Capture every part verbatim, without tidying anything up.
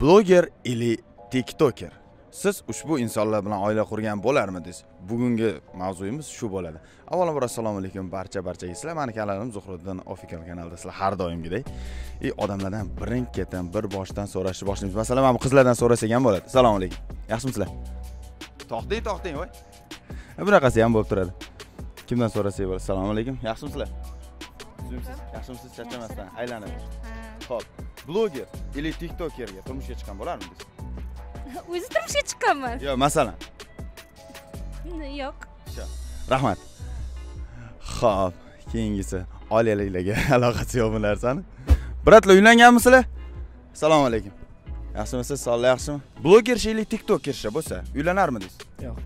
bloger ili tiktoker. Siz ushbu insonlar bilan oila qurgan bo'larmidingiz? Bugungi mavzuyimiz shu bo'ladi. Avvalambor assalomu alaykum barcha barchaga sizlar, meni kanalim Zuhriddin Ofikal kanalida sizlar har doimgidek. E odamlardan birin-ketin bir boshdan so'rashni boshlaymiz. Masalan, men qizlardan so'rasak ham bo'ladi. Assalomu alaykum. Yaxshimisizlar? To'xting, to'xting, voy. Bunaqasi ham bo'lib turadi. Kimdan so'rasak bo'ladi? Assalomu alaykum. Yaxshimisizlar? Tuzimsiz. Yaxshimisiz, charchamasdan aylanib. Xo'p. Bloger yoki tiktokerga turmushga chiqqan bo'larmidingiz? O'zi turmushga chiqqanman. Yo'q, masalan. Yo'q. Rahmat. Xo'p, keyingisi oliyaliklarga aloqasi yo'q bu narsani. Biratlar, uylanganmisizlar? Assalomu alaykum. Yaxshimisiz? Sog'lik yaxshimi? Bloger yoki tiktoker bo'lsa, uylanarmidingiz? Yo'q.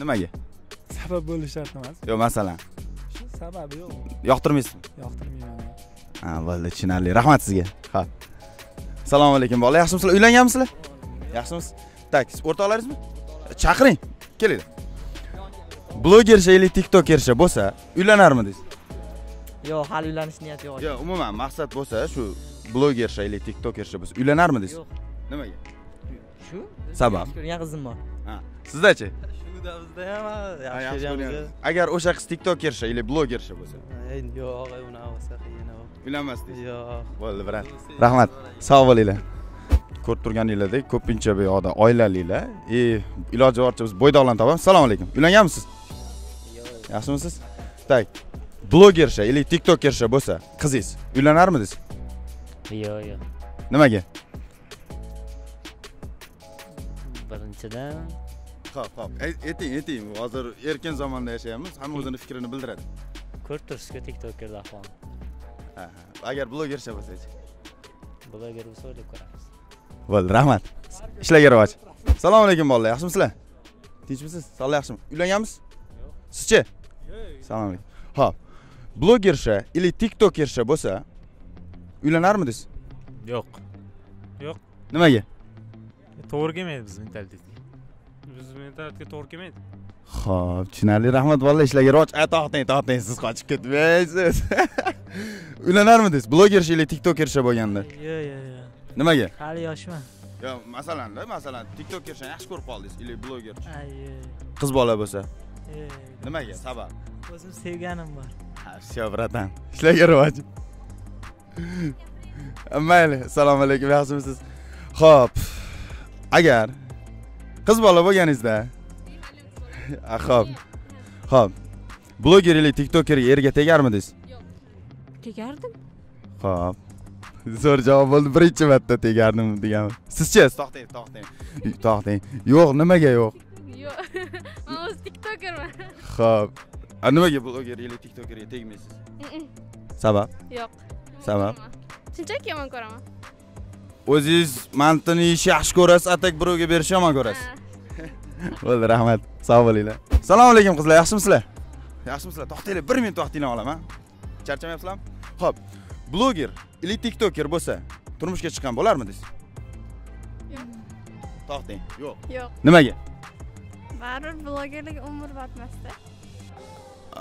Nimaga? Sabab bo'lish shart emas. Yo'q, masalan. Shu sababi yo'q. Yoqtirmaysizmi? Yoqtirmayman. Ha, valli chinali. Rahmat sizga. Ha. Assalomu alaykum. Bog'lar, yaxshimisizlar? Uylanganmisizlar? Yaxshimisiz? Tak, siz o'rtoqlaringizmi? Chaqiring, kelinglar. Bloger yoki tiktoker bo'lsa, uylanarmidingiz? Yo'q, hali uylanish niyati yo'q. Yo'q, umuman maqsad bo'lsa, shu bloger yoki tiktoker bo'lsa, uylanarmidingiz? Yo'q. Nimaga? Shu sabab. Ko'rgan qizim bor. Ha, sizda-chi? Shu davizda ham yaxshi ko'rganmiz. Agar o'sha qiz tiktoker yoki bloger bo'lsa? Endi yo'q, uni avsa qiyin yo'q. Uylanmasdingiz? Yo'q. Bo'ldi, brat. Rahmat. Sog' bo'linglar. Ko'rib turganinglardek, ko'pincha bu yoqda oilaliklar, e, iloji boricha biz bo'ydoqlarni topamiz. Assalomu alaykum. Uylanganmisiz? Yo'q. Yaxshimisiz? Tak. Blogercha yoki tiktokercha bo'lsa, qizingiz uylanarmidingiz? Yo'q, yo'q. Nimaga? Birinchidan. Xo'p, xo'p. Ayting, ayting. Hozir erkin zamonda yashayapmiz, hamma o'zining fikrini bildiradi. Ko'rib turishga tiktokerda ahvol. Ha, agar blogercha bo'lsa-chi? Bloger bo'lsa, deb ko'ramiz. Bo'ldi, rahmat. Ishlarga rivoj. Assalomu alaykum bolalar. Yaxshimisizlar? Tinchmisiz? Sog'lik yaxshimi? Uylanganmisiz? Yo'q. Sizchi? Yo'q. Assalomu alaykum. Xo'p. Blogercha yoki tiktokercha bo'lsa, uylanarmidingiz? Yo'q. Yo'q. Nimaga? To'g'ri kelmaydi bizning mentalitetga. Bizning mentalitetga to'g'ri kelmaydi. Xo'p, tushunarli. Rahmat bolalar, ishlarga rivoj. A, to'xtang, to'xtang, siz qochib ketmaysiz. Uylanarmidingiz? Blogercha yoki tiktokercha bo'lganda? Yo'q, yo'q. Nimaga? Hali yoshman. Yo, masalan, masalan, tiktokercha yaxshi ko'rib qoldingiz yoki bloger? Ayyo. Qiz bola bo'lsa? Yo'q. Nimaga? Sabab. O'zim sevganim bor. Ha, shu bratan. Ishlarga rivoj. Mayli, assalomu alaykum. Yaxshimisiz? Xo'p. Agar qiz bola bo'lganingizda, xo'p. Xo'p. Bloger yoki tiktokerga erga tegarmidingiz? Yo'q. Tegardim. Xo'p. Zo'r javob bo'ldi, birinchi marta tegardim degan. Sizchi? To'xtang, to'xtang. To'xtang. Yo'q, nimaga yo'q? Yo'q. Men o'z tiktokerman. Xo'p. A nimaga bloger yoki tiktokerga tegmaysiz? Sabab? Yo'q. Sabab? Shunchaki yomon ko'raman. O'zingiz mantini yaxshi ko'rasiz, atak birovga berishni yomon ko'rasiz. Bo'ldi, rahmat. Sog' bo'linglar. Assalomu alaykum qizlar, yaxshimisizlar? Yaxshimisizlar? To'xtanglar, bir minut vaqtingizni olaman. Charchamayapsizlarmi? Xo'p. Bloger yoki tiktoker bo'lsa, turmushga chiqqan bo'larmidingiz? Yo'q. To'xting. Yo'q. Yo'q. Nimaga? Baribir blogerlik umrbod emasda.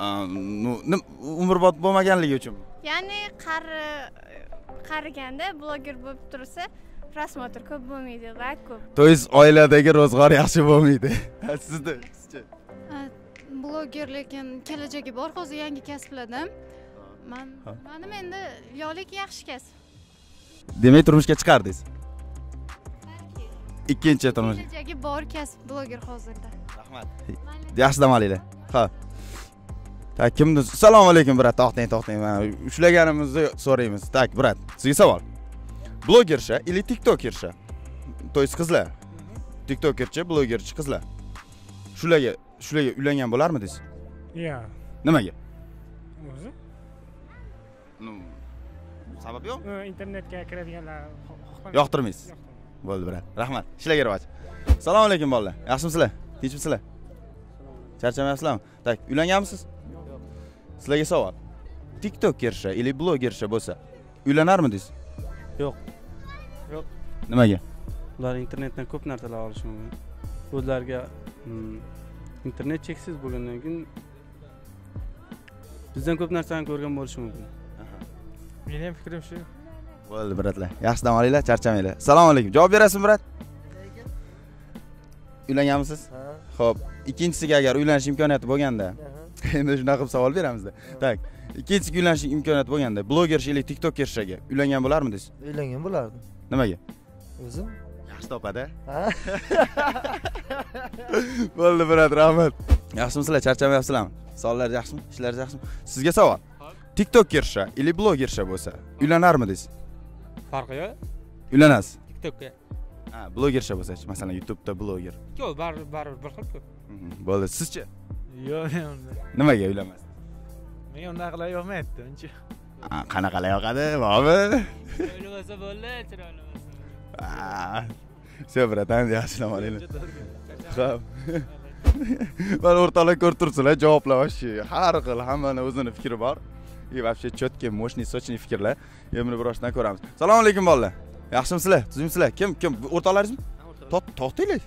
Um, umrbod bo'lmaganligi uchun. Ya'ni qari qariganda bloger bo'lib tursa, rasmotr ko'p bo'lmaydi, va ko'p. To'yiz oiladagi ro'zg'or yaxshi bo'lmaydi. Sizda, sizchi? Bloger lekin kelajagi bor, hozir yangi kasbladim. Men menim endi yo'lik yaxshi kasb. Demak, turmushga chiqardingiz. Balki. Ikkinchi turmush. Kechagi bor kasb bloger hozirda. Rahmat. Yaxshi dam olinglar. Ha. Tak, kimni? Assalomu alaykum, brat. To'xtang, to'xtang. Men ushlaganimizni so'raymiz. Tak, brat. Sizga savol. Blogercha yoki tiktokercha? To'ysiz qizlar. Tiktokercha, blogercha qizlar. Shularga, shularga uylangan bo'larmidingiz? Yo'q. Nimaga? O'zi? Sabab yo'q? Internetga kiradiganlar yoqtirmaysiz. Bo'ldi, brat. Rahmat. Ishlarga rivoj. Assalomu alaykum bolalar. Yaxshimisizlar? Tinchmisizlar? Charchamayapsizlarmi? Tak, uylanganmisiz? Yo'q. Sizlarga savol. Tiktokercha yoki blogercha bo'lsa, uylanarmidingiz? Yo'q. Yo'q. Nimaga? Ular internetdan ko'p narsalar olishi mumkin. O'zlariga internet cheksiz bo'lgandan keyin bizdan ko'p narsani ko'rgan bo'lishi mumkin. Benim fikrim şu. Bo'ldi biratlar. Yaxshi dam olinglar, charchamanglar. Assalomu alaykum. Javob berasizmi birat? Lekin uylanganmisiz? Ha. Xo'p, ikkinchisiga agar uylanish imkoniyati bo'lganda, endi shunday qilib savol beramiz-da. Tak. Ikkinchisiga uylanish imkoniyati bo'lganda, blogershalik, TikTokershaga uylangan bo'larmi deysiz? Uylangan bo'lardim. Nimaga? O'zim yaxshi topada. Ha. Bo'ldi birat, rahmat. Yaxshimisizlar, charchamayapsizlarmi? Savollar yaxshimi? Ishlar yaxshimi? Sizga savol. TikTokersha yoki blogersha bo'lsa, uylanarmi deysiz? Farqi yo'q. Uylanasiz. TikTokka. Ha, blogersha bo'lsa-chi, masalan, YouTube'da bloger. Yo'q, baribir baribir bir xil-ku. Bo'ldi, sizchi? Yo'q, endi. Nimaga uylanmasiz? Men unday qila yo'qmaydi, uncha. Qanaqalay yoqadi, bobi? Chiroyli bo'lsa bo'ldi, chiroyli bo'lsa. Shu biratan yaxshilab olinglar. Xo'p. Mana o'rtoqlar ko'rib turibsizlar, javoblash har xil, hammaning o'zini fikri bor. И вообще чёткие, мощные, сочные fikrlar. Endi birorasidan ko'ramiz. Assalomu alaykum bolalar. Yaxshimisizlar? Tuzimsizlar? Kim? Kim? O'rtoqlaringizmi? To'xtanglar.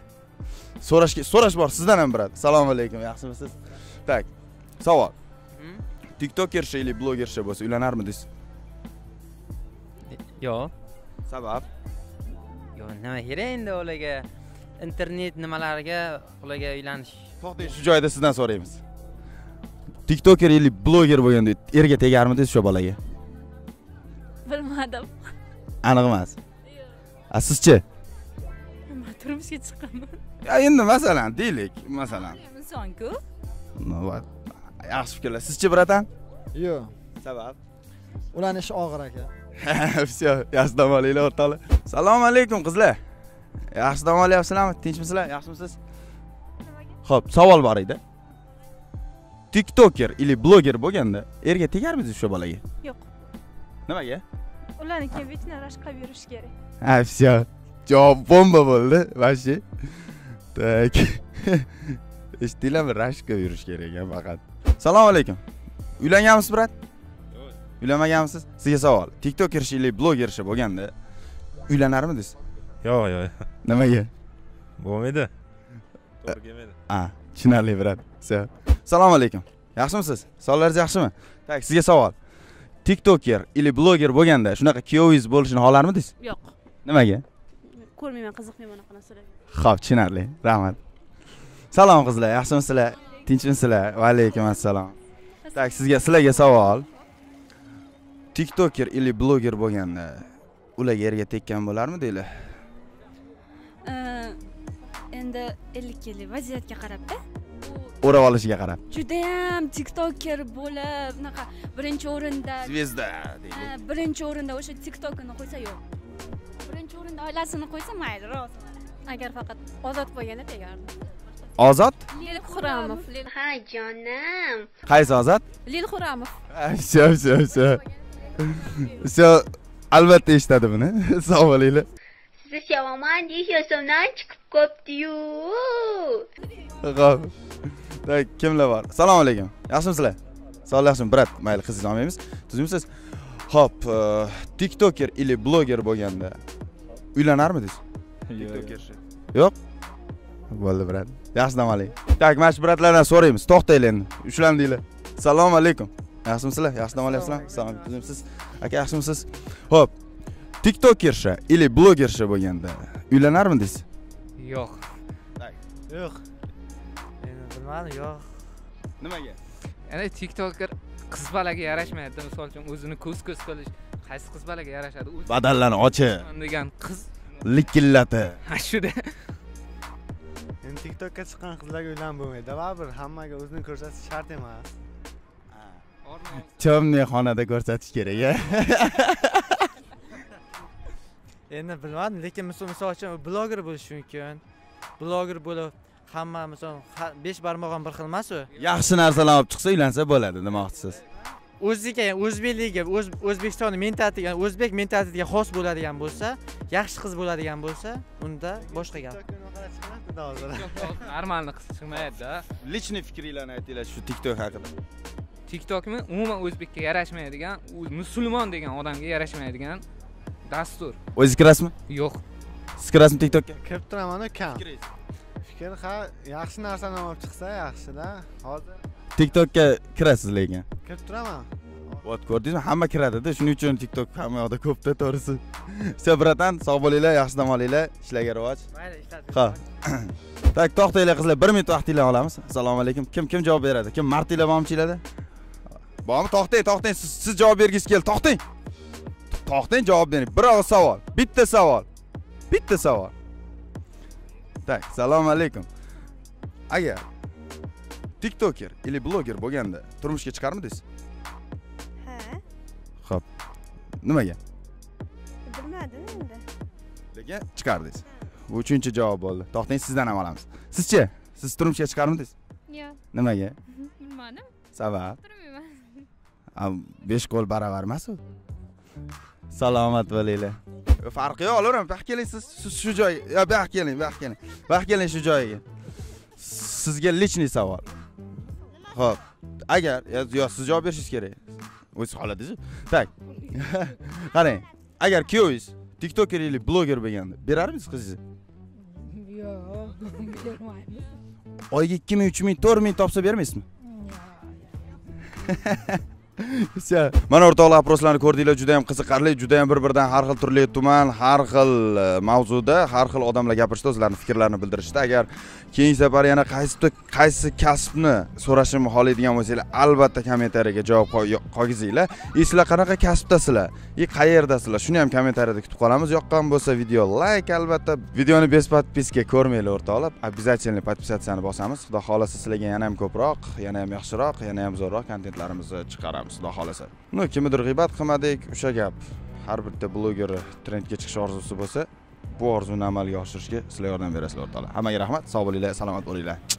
So'rash, so'rash bor sizdan ham birat. Assalomu alaykum, yaxshimisiz? Tak. Savol. TikTokersha yoki blogersha bo'lsa, uylanarmi deysiz? Yo'q. Sabab? Yo'q, nima kerak endi ularga? Internet nimalarga ularga uylanish. To'xtang, shu joyda sizdan so'raymiz. TikToker yoki bloger bo'lganda erga tegarmi deysiz shu bolaga? Bilmadim. Aniq emas. A sizchi? Men turmushga chiqqanman. Ya endi masalan, deylik, masalan. Inson-ku. Nima? Yaxshi fikrlar. Sizchi biratan? Yo'q. Sabab? Ulanish og'ir aka. Vsyo, yaxshi dam olinglar o'rtoqlar. Assalomu alaykum qizlar. Yaxshi dam olyapsizlarmi? Tinchmisizlar? Yaxshimisiz? Xo'p, savol bor edi. TikToker yoki bloger bo'lganda erga tegarmisiz o'sha bolaga? Yo'q. Nimaga? Ularni keyin vetnaraj qilib yurish kerak. Ha, vsyo. Javob bomba bo'ldi, vashi. Tak. Eshitdinglarmi? Raj qilib yurish kerak ekan faqat. Assalomu alaykum. Uylanganmisiz, brat? Yo'q. Uylanmaganmisiz? Sizga savol. TikToker yoki blogercha bo'lganda uylanarmidingiz? Yo'q, yo'q. Nimaga? Bo'lmaydi. To'g'ri kelmaydi. Ha, tushunarli brat. Assalomu alaykum. Yaxshimisiz? Savollaringiz yaxshimi? Tak, sizga savol. TikToker yoki bloger bo'lganda shunaqa kiyovingiz bo'lishini xohlarmidingiz? Yo'q. Nimaga? Ko'rmayman, qiziqmayman unaqa narsalarga. Xo'p, tushunarli. Rahmat. Salom qizlar, yaxshimisizlar? Tinchmisizlar? Va alaykum assalom. Tak, sizga sizlarga savol. TikToker yoki bloger bo'lganda ular yerga tekkan bo'larmidinglar? Endi ellik yillik vaziyatga qarab-da, o'rab olishiga qarab. Juda ham TikToker bo'lib, unaqa birinchi o'rinda zvezda deylik. Birinchi o'rinda o'sha TikTokini qo'ysa yo'q. Birinchi o'rinda oilasini qo'ysa mayli, rozi. Agar faqat ozod bo'lganda tegardi. Ozod? Lil Xuramov. Ha, jonim. Qaysi Ozod? Lil Xuramov. Sho, sho, sho. Sho, albatta eshitadi buni. Sog' bo'linglar. Siz sevaman deyish yo'simdan chiqib qo'pdi-yu. Xo'p. Tak, kimlar bor? Assalomu alaykum. Yaxshimisizlar? Sog' yaxshimi, brat? Mayli, qizingizni olmaymiz. Tuzimsiz? Xo'p, TikToker yoki bloger bo'lganda uylanarmidingiz? TikTokercha. Yo'q. Bo'ldi, brat. Yaxshi dam oling. Tak, mana shu bratlardan so'raymiz. To'xtanglar endi. Ushlandinglar. Assalomu alaykum. Yaxshimisizlar? Yaxshi dam olyapsizlar? Assalomu alaykum. Tuzimsiz? Aka, yaxshimisiz? Xo'p. TikTokersha yoki blogersha bo'lganda uylanarmidingiz? Yo'q. Yo'q. Endi bilmadim, yo'q. Nimaga? Ya'ni TikToker qiz balaga yarashmaydi, misol uchun o'zini ko'z-ko'z qilish, qaysi qiz balaga yarashadi? Badallarni ochi degan qiz likillati. Ha, shuda. Endi TikTokka chiqqan qizlarga uylanib bo'lmaydi. Baribir hammaga o'zini ko'rsatish shart emas. Chimni xonada ko'rsatish kerak-a? Endi bilmadim, lekin misol uchun bloger bo'lish mumkin. Bloger bo'lib, hamma misol besh barmoqdan bir xilmas-ku. Yaxshi narsalar olib chiqsa, uylansa bo'ladi, demoqchisiz. O'ziga, o'zbekligi, O'zbekistonning mentalitetiga, o'zbek mentalitetiga xos bo'ladigan bo'lsa, yaxshi qiz bo'ladigan bo'lsa, unda boshqa gap. Normalni qiz chiqmaydi-da. Lichniy fikringizni aytinglar shu TikTok haqida. TikTokmi umuman o'zbekka yarashmaydigan, musulmon degan odamga yarashmaydigan dastur. O'zingiz kirasizmi? Yo'q. Siz kirasizmi TikTokka? Kirib turaman-ku kam. Fikr ha, yaxshi narsani olib chiqsa, yaxshi-da. Hozir TikTokka kirasiz lekin. Kirib turaman. Vot ko'rdingizmi, hamma kiradida. Shuning uchun TikTok hamma yoqda ko'pda, to'g'risi. Sebratan, sog' bo'linglar, yaxshi dam olinglar, ishlarga rivoj. Mayli, ishlatib. Ha. Tak, to'xtanglar qizlar, bir minut vaqtinglarni olamiz. Assalomu alaykum. Kim kim javob beradi? Kim martinglar bormi chilarda? Bormi? To'xtang, to'xtang. Siz siz javob bergingiz keldi. To'xtang. To'xtang, javob bering. Bir og'iz savol. Bitta savol. Bitta savol. Tak, assalomu alaykum. Agar TikToker yoki bloger bo'lganda turmushga chiqarmidingiz? Xo'p. Nimaga? Bilmadim endi. Lekin chiqardingiz. Bu uchinchi javob bo'ldi. To'xtang, sizdan ham olamiz. Sizchi? Siz turmushga chiqarmidingiz? Yo'q. Nimaga? Bilmadim. Sabab? Turmayman. Am besh qo'l baravar emas u. Salomat bo'linglar. Farqi yo'q, olaveramiz. Bax keling siz, siz shu joy, yo bax keling, bax keling. Bax keling shu joyiga. Sizga lichniy savol. Xo'p. Agar yo siz javob berishingiz kerak. O'z holadingiz. Tak. Qarang, agar kuyovingiz TikToker yoki bloger bo'lganda, berarmisiz qizingizni? Yo'q, bermaymiz. Oyga ikki ming, uch ming, to'rt ming topsa bermaysizmi? Yo'q. Mana o'rtoqlar aproslarni ko'rdinglar, juda ham qiziqarli, juda ham bir-biridan har xil turli tuman, har xil mavzuda, har xil odamlar gapirishdi, o'zlarining fikrlarini bildirishdi. Agar keyingi safar yana qaysi qaysi kasbni so'rashimni xohlaydigan bo'lsanglar, albatta kommentariyaga javob qo'ygizinglar. E sizlar qanaqa kasbdasizlar? E qayerdasizlar? Shuni ham kommentariyada kutib qolamiz. Yoqqan bo'lsa video like, albatta videoni bez podpiska ko'rmanglar o'rtoqlar. Obязательно podpisatsiyani bosamiz. Xudo xolasa sizlarga yana ham ko'proq, yana ham yaxshiroq, yana ham zo'rroq kontentlarimizni chiqaramiz. Xudo xolasa. No, kimdir g'ibat qilmadik, o'sha gap. Har birta bloger trendga chiqish orzusi bo'lsa, bu orzuni amalga oshirishga sizlar yordam berasizlar, o'rtoqlar. Hammaga rahmat, sog' bo'linglar, salomat bo'linglar.